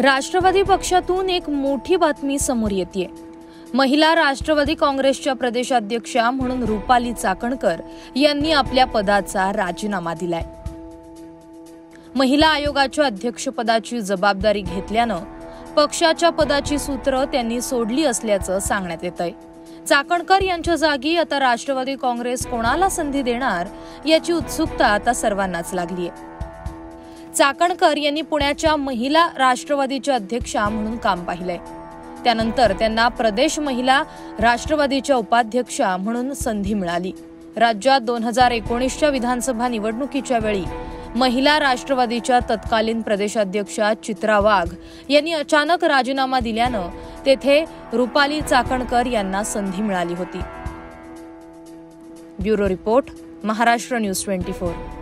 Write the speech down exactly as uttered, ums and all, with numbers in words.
राष्ट्रवादी पक्षातून एक मोठी बातमी समोर येतेय। महिला राष्ट्रवादी काँग्रेसच्या प्रदेशाध्यक्षा म्हणून रुपाली चाकणकर यांनी आपल्या पदाचा राजीनामा दिलाय। महिला आयोगाच्या अध्यक्षपदाची जबाबदारी घेतल्यानं पक्षाच्या पदाची सूत्र त्यांनी सोडली असल्याचं सांगण्यात येतंय। चाकणकर यांच्या जागी आता राष्ट्रवादी काँग्रेस कोणाला संधी देणार याची उत्सुकता आता सर्वांनाच लागली आहे। चाकणकर यांनी पुण्याच्या महिला राष्ट्रवादीच्या अध्यक्षा म्हणून काम पाहिलंय, त्यानंतर त्यांना प्रदेश महिला राष्ट्रवादीच्या उपाध्यक्षा म्हणून संधी मिळाली। राज्यात दोन हजार एकोणीसच्या विधानसभा निवडणुकीच्या वेळी महिला राष्ट्रवादीच्या तत्कालीन प्रदेशाध्यक्षा चित्रा वाघ यांनी अचानक राजीनामा दिल्यानं तेथे रुपाली चाकणकर यांना संधी मिळाली होती। Bureau report, Maharashtra news twenty four.